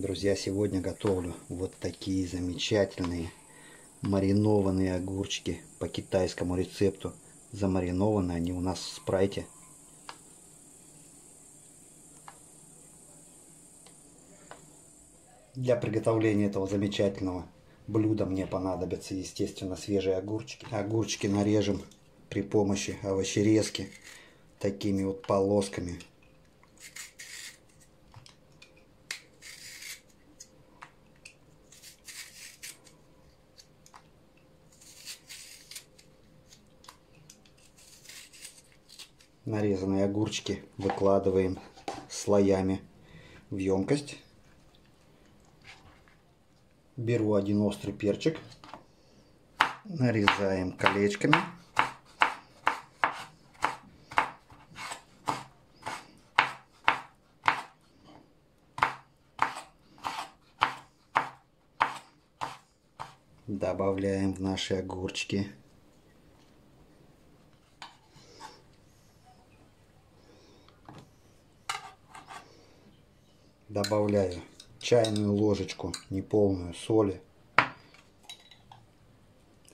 Друзья, сегодня готовлю вот такие замечательные маринованные огурчики по китайскому рецепту. Замаринованы они у нас в спрайте. Для приготовления этого замечательного блюда мне понадобятся, естественно, свежие огурчики. Огурчики нарежем при помощи овощерезки такими вот полосками. Нарезанные огурчики выкладываем слоями в емкость. Беру один острый перчик, нарезаем колечками. Добавляем в наши огурчики. Добавляю чайную ложечку неполную соли,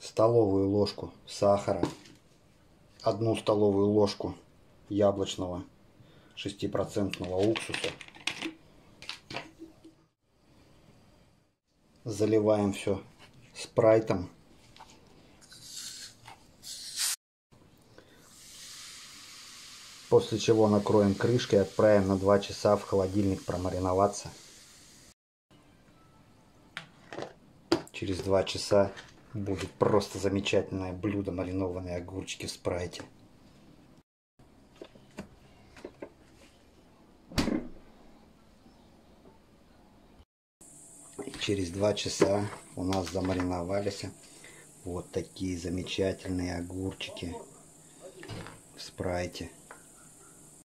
столовую ложку сахара, 1 столовую ложку яблочного 6% уксуса. Заливаем все спрайтом. После чего накроем крышкой и отправим на 2 часа в холодильник промариноваться. Через 2 часа будет просто замечательное блюдо — маринованные огурчики в спрайте. И через 2 часа у нас замариновались вот такие замечательные огурчики в спрайте.